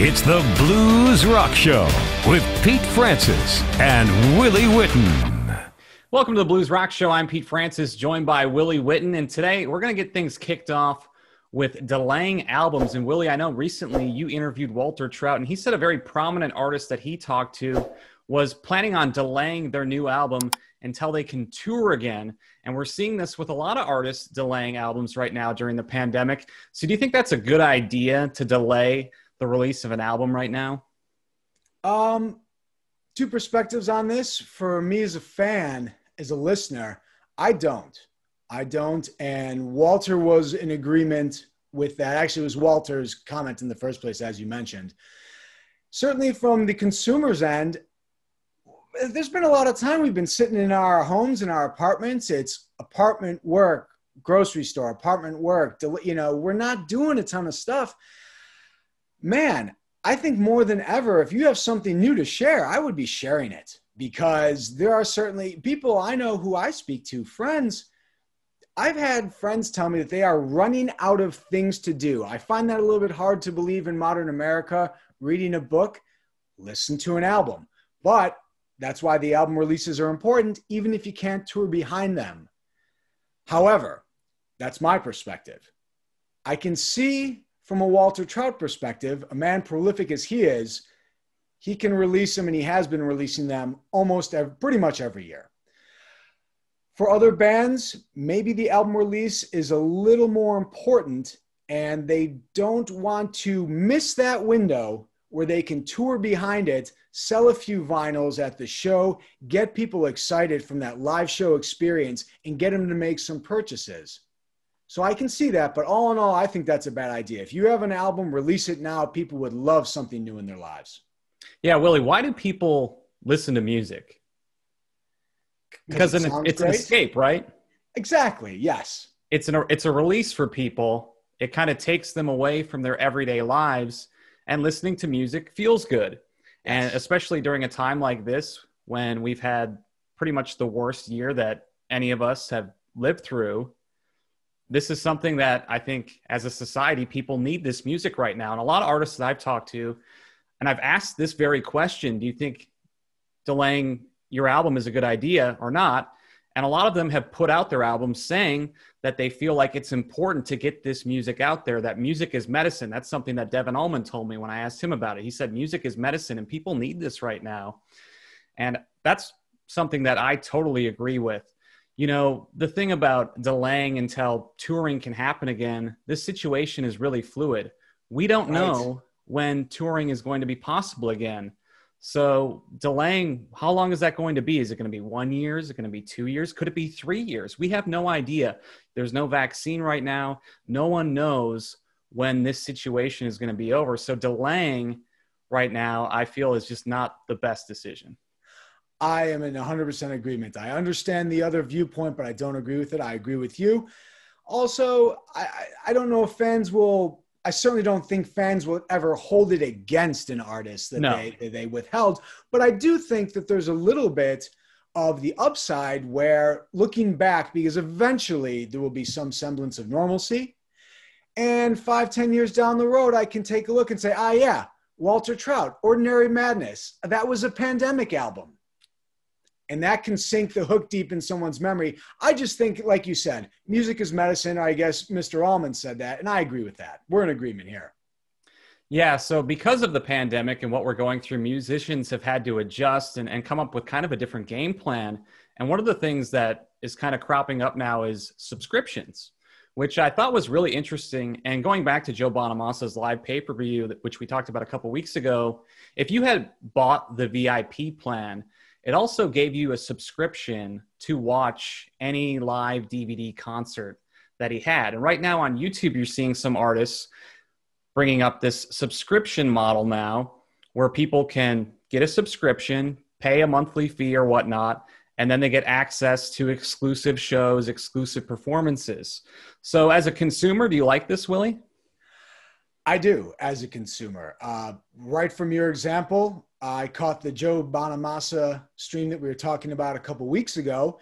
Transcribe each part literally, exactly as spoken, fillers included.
It's the Blues Rock Show with Pete Francis and Willie Witten. Welcome to the Blues Rock Show. I'm Pete Francis, joined by Willie Witten. And today we're going to get things kicked off with delaying albums. And Willie, I know recently you interviewed Walter Trout, and he said a very prominent artist that he talked to was planning on delaying their new album until they can tour again. And we're seeing this with a lot of artists delaying albums right now during the pandemic. So do you think that's a good idea to delay the release of an album right now? Um, two perspectives on this. For me as a fan, as a listener, I don't. I don't. And Walter was in agreement with that. Actually, it was Walter's comment in the first place, as you mentioned. Certainly from the consumer's end, there's been a lot of time we've been sitting in our homes, in our apartments. It's apartment work, grocery store, apartment work. You know, we're not doing a ton of stuff. Man, I think more than ever, if you have something new to share, I would be sharing it, because there are certainly people I know who I speak to, friends. I've had friends tell me that they are running out of things to do. I find that a little bit hard to believe in modern America. Reading a book, listen to an album. But that's why the album releases are important, even if you can't tour behind them. However, that's my perspective. I can see from a Walter Trout perspective, a man prolific as he is, he can release them, and he has been releasing them almost every, pretty much every year. For other bands, maybe the album release is a little more important, and they don't want to miss that window where they can tour behind it, sell a few vinyls at the show, get people excited from that live show experience, and get them to make some purchases. So I can see that, but all in all, I think that's a bad idea. If you have an album, release it now. People would love something new in their lives. Yeah, Willie, why do people listen to music? Because it an, it's great. An escape, right? Exactly, yes. It's, an, it's a release for people. It kind of takes them away from their everyday lives. And listening to music feels good. And especially during a time like this, when we've had pretty much the worst year that any of us have lived through, this is something that I think as a society, people need this music right now. And a lot of artists that I've talked to, and I've asked this very question, do you think delaying your album is a good idea or not? And a lot of them have put out their albums saying that they feel like it's important to get this music out there, that music is medicine. That's something that Devin Allman told me when I asked him about it. He said, music is medicine and people need this right now. And that's something that I totally agree with. You know, the thing about delaying until touring can happen again, this situation is really fluid. We don't know when touring is going to be possible again. So delaying, how long is that going to be? Is it going to be one year? Is it going to be two years? Could it be three years? We have no idea. There's no vaccine right now. No one knows when this situation is going to be over. So delaying right now, I feel, is just not the best decision. I am in one hundred percent agreement. I understand the other viewpoint, but I don't agree with it. I agree with you. Also, I, I don't know if fans will... I certainly don't think fans will ever hold it against an artist that, no. they, that they withheld. But I do think that there's a little bit of the upside where, looking back, because eventually there will be some semblance of normalcy. And five, ten years down the road, I can take a look and say, ah, yeah, Walter Trout, Ordinary Madness. That was a pandemic album. And that can sink the hook deep in someone's memory. I just think, like you said, music is medicine. I guess Mister Allman said that, and I agree with that. We're in agreement here. Yeah, so because of the pandemic and what we're going through, musicians have had to adjust and, and come up with kind of a different game plan. And one of the things that is kind of cropping up now is subscriptions, which I thought was really interesting. And going back to Joe Bonamassa's live pay-per-view, which we talked about a couple weeks ago, if you had bought the V I P plan, it also gave you a subscription to watch any live D V D concert that he had. And right now on YouTube, you're seeing some artists bringing up this subscription model now where people can get a subscription, pay a monthly fee or whatnot, and then they get access to exclusive shows, exclusive performances. So as a consumer, do you like this, Willie? I do, as a consumer. Uh, right from your example, I caught the Joe Bonamassa stream that we were talking about a couple weeks ago.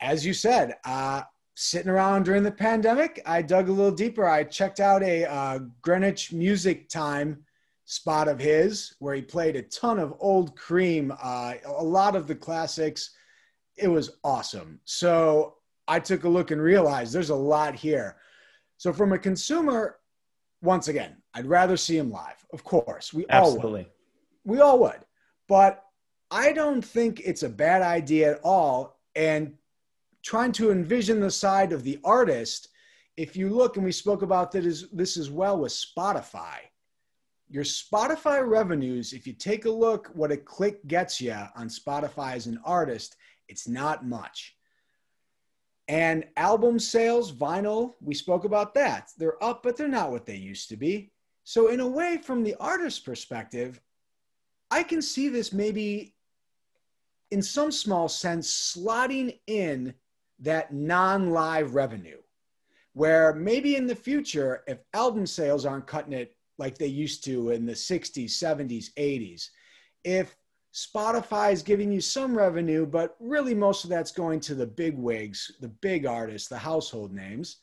As you said, uh, sitting around during the pandemic, I dug a little deeper. I checked out a uh, Greenwich Music Time spot of his where he played a ton of old Cream, uh, a lot of the classics. It was awesome. So I took a look and realized there's a lot here. So from a consumer, once again, I'd rather see him live. Of course, we Absolutely. all would. We all would. But I don't think it's a bad idea at all. And trying to envision the side of the artist, if you look, and we spoke about this as well with Spotify, your Spotify revenues, if you take a look what a click gets you on Spotify as an artist, it's not much. And album sales, vinyl, we spoke about that. They're up, but they're not what they used to be. So in a way, from the artist's perspective, I can see this maybe in some small sense slotting in that non-live revenue, where maybe in the future, if album sales aren't cutting it like they used to in the sixties, seventies, eighties, if Spotify is giving you some revenue, but really most of that's going to the big wigs, the big artists, the household names,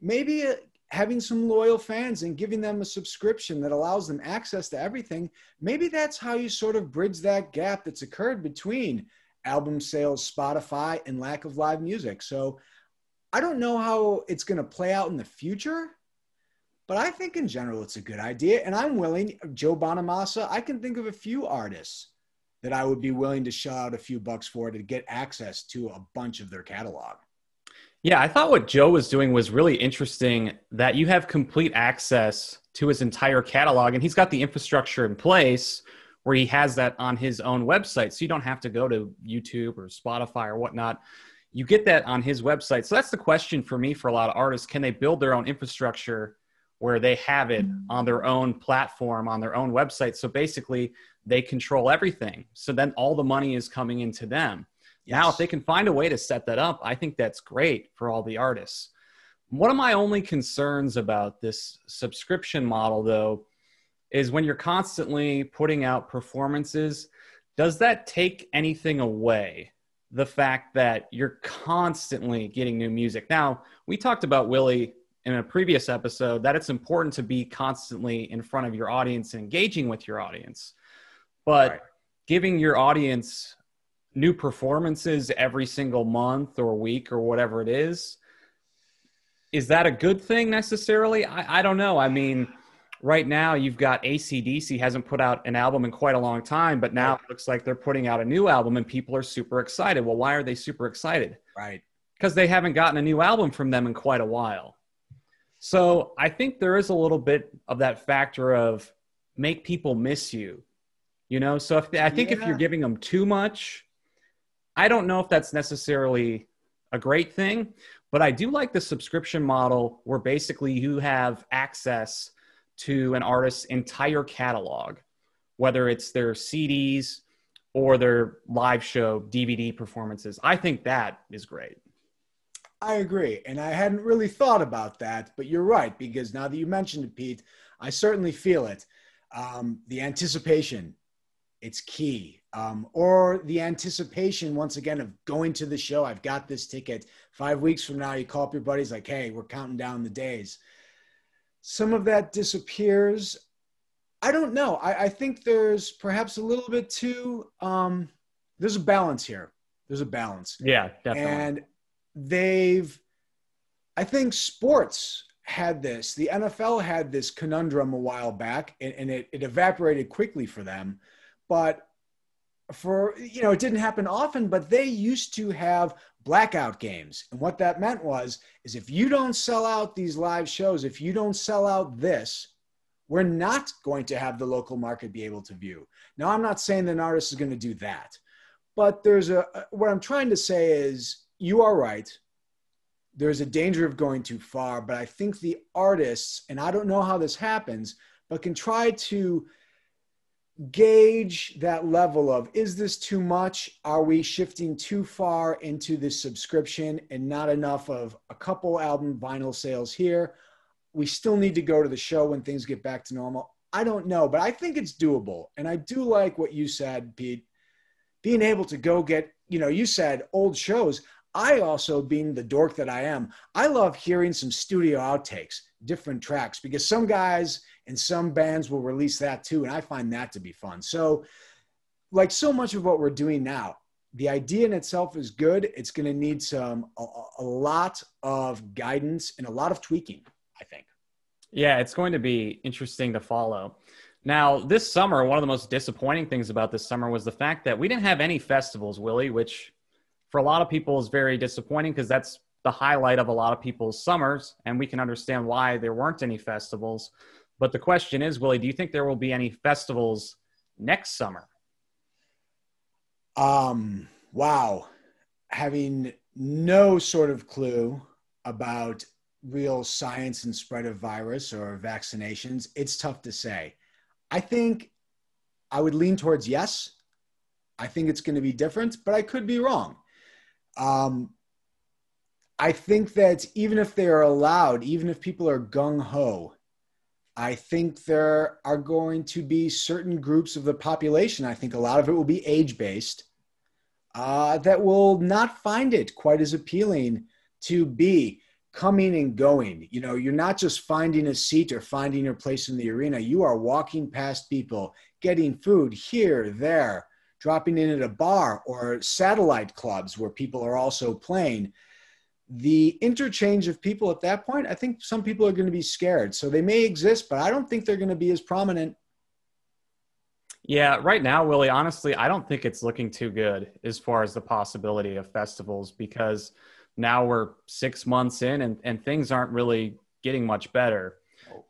maybe having some loyal fans and giving them a subscription that allows them access to everything, maybe that's how you sort of bridge that gap that's occurred between album sales, Spotify, and lack of live music. So I don't know how it's going to play out in the future, but I think in general it's a good idea. And I'm willing, Joe Bonamassa, I can think of a few artists that I would be willing to shell out a few bucks for to get access to a bunch of their catalog. Yeah, I thought what Joe was doing was really interesting, that you have complete access to his entire catalog, and he's got the infrastructure in place where he has that on his own website. So you don't have to go to YouTube or Spotify or whatnot. You get that on his website. So that's the question for me for a lot of artists. Can they build their own infrastructure where they have it on their own platform, on their own website? So basically they control everything. So then all the money is coming into them. Yes. Now, if they can find a way to set that up, I think that's great for all the artists. One of my only concerns about this subscription model, though, is when you're constantly putting out performances, does that take anything away? The fact that you're constantly getting new music. Now, we talked about, Willie, in a previous episode, that it's important to be constantly in front of your audience and engaging with your audience. But right. giving your audience new performances every single month or week or whatever it is, is that a good thing necessarily? I, I don't know. I mean, right now you've got A C D C hasn't put out an album in quite a long time, but now right. it looks like they're putting out a new album and people are super excited. Well, why are they super excited? Right. Because they haven't gotten a new album from them in quite a while. So I think there is a little bit of that factor of make people miss you. You know, so if they, I think yeah. if you're giving them too much, I don't know if that's necessarily a great thing, but I do like the subscription model where basically you have access to an artist's entire catalog, whether it's their C Ds or their live show D V D performances. I think that is great. I agree. And I hadn't really thought about that, but you're right, because now that you mentioned it, Pete, I certainly feel it. Um, the anticipation. It's key. Um, or the anticipation, once again, of going to the show. I've got this ticket. Five weeks from now, you call up your buddies like, hey, we're counting down the days. Some of that disappears. I don't know. I, I think there's perhaps a little bit too, um, there's a balance here. There's a balance. Yeah, definitely. And they've, I think sports had this. The N F L had this conundrum a while back, and, and it, it evaporated quickly for them. But for, you know, it didn't happen often, but they used to have blackout games. And what that meant was, is if you don't sell out these live shows, if you don't sell out this, we're not going to have the local market be able to view. Now, I'm not saying that an artist is going to do that, but there's a, what I'm trying to say is you are right. There's a danger of going too far, but I think the artists, and I don't know how this happens, but can try to gauge that level of, is this too much? Are we shifting too far into this subscription and not enough of a couple album vinyl sales here? We still need to go to the show when things get back to normal. I don't know, but I think it's doable. And I do like what you said, Pete, being able to go get, you know, you said old shows. I also, being the dork that I am, I love hearing some studio outtakes, different tracks, because some guys and some bands will release that too. And I find that to be fun. So like so much of what we're doing now, the idea in itself is good. It's going to need some, a, a lot of guidance and a lot of tweaking, I think. Yeah, it's going to be interesting to follow. Now, this summer, one of the most disappointing things about this summer was the fact that we didn't have any festivals, Willie, which for a lot of people is very disappointing because that's the highlight of a lot of people's summers, and we can understand why there weren't any festivals. But the question is, Willie, do you think there will be any festivals next summer? Um, wow. Having no sort of clue about real science and spread of virus or vaccinations, it's tough to say. I think I would lean towards yes. I think it's going to be different, but I could be wrong. Um, I think that even if they are allowed, even if people are gung-ho, I think there are going to be certain groups of the population, I think a lot of it will be age-based, uh, that will not find it quite as appealing to be coming and going. You know, you're not just finding a seat or finding your place in the arena. You are walking past people, getting food here, there, dropping in at a bar or satellite clubs where people are also playing. The interchange of people at that point, I think some people are going to be scared. So they may exist, but I don't think they're going to be as prominent. Yeah, right now, Willie, honestly, I don't think it's looking too good as far as the possibility of festivals, because now we're six months in and, and things aren't really getting much better.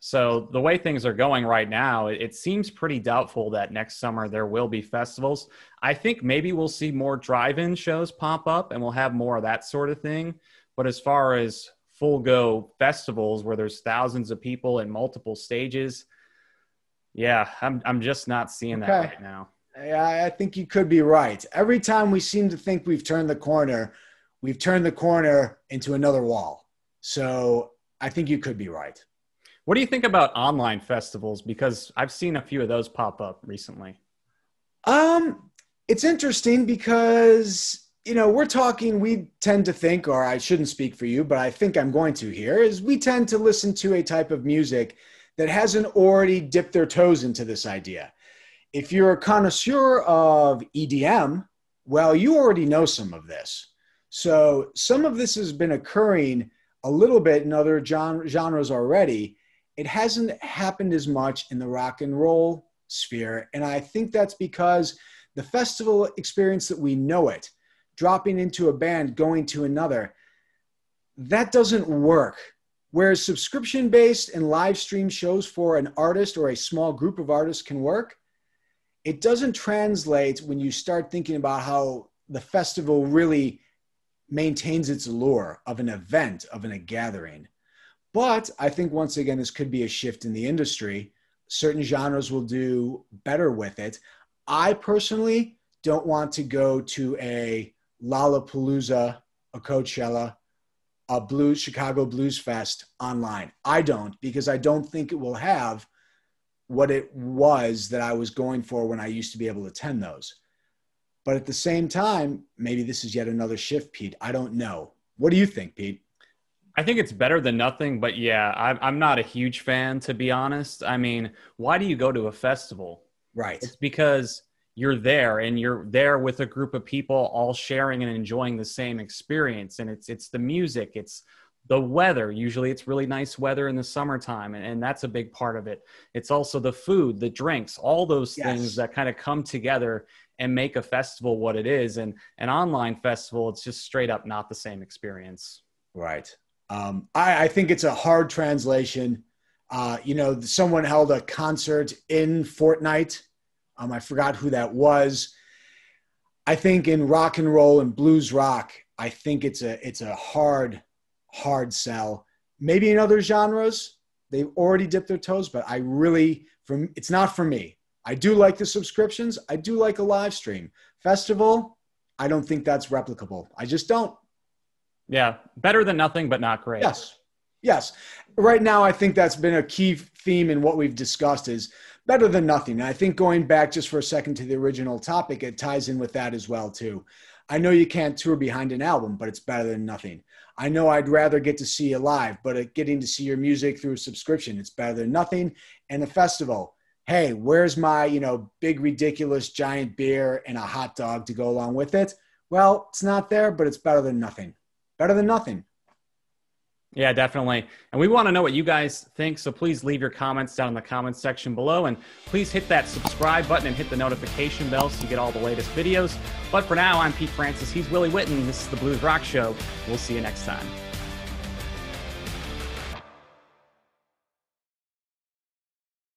So the way things are going right now, it, it seems pretty doubtful that next summer there will be festivals. I think maybe we'll see more drive-in shows pop up and we'll have more of that sort of thing. But as far as full-go festivals where there's thousands of people in multiple stages, yeah, I'm I'm just not seeing okay. that right now. Yeah, I think you could be right. Every time we seem to think we've turned the corner, we've turned the corner into another wall. So I think you could be right. What do you think about online festivals? Because I've seen a few of those pop up recently. Um, it's interesting because, you know, we're talking, we tend to think, or I shouldn't speak for you, but I think I'm going to here, is we tend to listen to a type of music that hasn't already dipped their toes into this idea. If you're a connoisseur of E D M, well, you already know some of this. So some of this has been occurring a little bit in other genre, genres already. It hasn't happened as much in the rock and roll sphere. And I think that's because the festival experience that we know it, dropping into a band, going to another, that doesn't work. Whereas subscription-based and live stream shows for an artist or a small group of artists can work, it doesn't translate when you start thinking about how the festival really maintains its allure of an event, of an, a gathering. But I think once again, this could be a shift in the industry. Certain genres will do better with it. I personally don't want to go to a Lollapalooza, a Coachella, a blues, Chicago Blues Fest online. I don't, because I don't think it will have what it was that I was going for when I used to be able to attend those. But at the same time, maybe this is yet another shift, Pete. I don't know. What do you think, Pete? I think it's better than nothing, but yeah, I'm, I'm not a huge fan, to be honest. I mean, why do you go to a festival? Right. It's because you're there and you're there with a group of people all sharing and enjoying the same experience. And it's, it's the music, it's the weather. Usually it's really nice weather in the summertime, and, and that's a big part of it. It's also the food, the drinks, all those yes. things that kind of come together and make a festival what it is. And an online festival, it's just straight up not the same experience. Right. Um, I, I think it's a hard translation. Uh, you know, someone held a concert in Fortnite. Um, I forgot who that was. I think in rock and roll and blues rock, I think it's a, it's a hard, hard sell. Maybe in other genres, they've already dipped their toes, but I really, from it's not for me. I do like the subscriptions. I do like a live stream. Festival, I don't think that's replicable. I just don't. Yeah, better than nothing, but not great. Yes, yes. Right now, I think that's been a key theme in what we've discussed is better than nothing. And I think going back just for a second to the original topic, it ties in with that as well, too. I know you can't tour behind an album, but it's better than nothing. I know I'd rather get to see you live, but getting to see your music through a subscription, it's better than nothing. And the festival, hey, where's my, you know, big, ridiculous giant beer and a hot dog to go along with it? Well, it's not there, but it's better than nothing. Better than nothing. Yeah, definitely. And we want to know what you guys think, so please leave your comments down in the comments section below, and please hit that subscribe button and hit the notification bell so you get all the latest videos. But for now, I'm Pete Francis. He's Willie Witten. This is the Blues Rock Show. We'll see you next time.